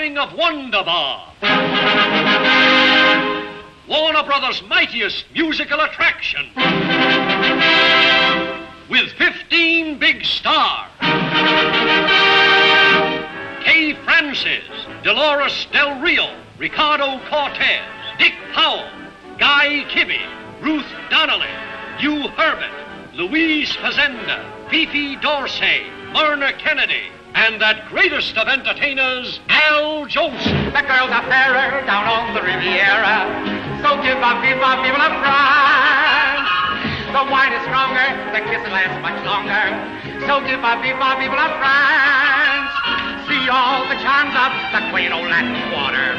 coming of Wonder Bar, Warner Brothers' mightiest musical attraction, with 15 big stars. Kay Francis, Dolores Del Rio, Ricardo Cortez, Dick Powell, Guy Kibbe, Ruth Donnelly, Hugh Herbert, Louise Fazenda, Fifi Dorsey, Myrna Kennedy, and that greatest of entertainers, Al Jolson. The girls are fairer down on the Riviera, so give our people a prize. The wine is stronger, the kissing lasts much longer, so give our people a prize. See all the charms of the quaint old Latin quarter,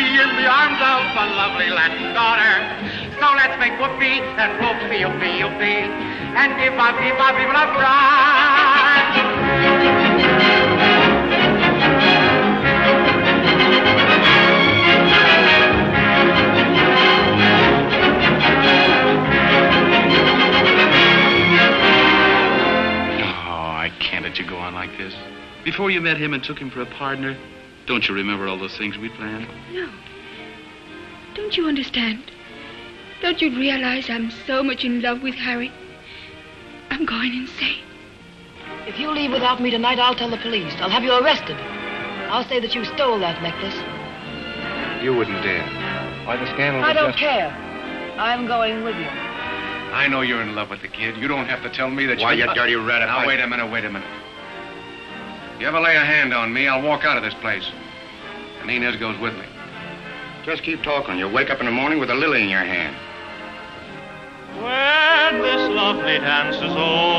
be in the arms of a lovely Latin daughter. So let's make whoopee and whoopee, whoopee, whoopee, and give our people a prize. Like this? Before you met him and took him for a partner, don't you remember all those things we planned? No. Don't you understand? Don't you realize I'm so much in love with Harry? I'm going insane. If you leave without me tonight, I'll tell the police. I'll have you arrested. I'll say that you stole that necklace. You wouldn't dare. Why the scandal? I don't care. I'm going with you. I know you're in love with the kid. You don't have to tell me that. Why, you dirty rat. Now, wait a minute. You ever lay a hand on me, I'll walk out of this place. And Inez goes with me. Just keep talking. You'll wake up in the morning with a lily in your hand. When this lovely dance is over,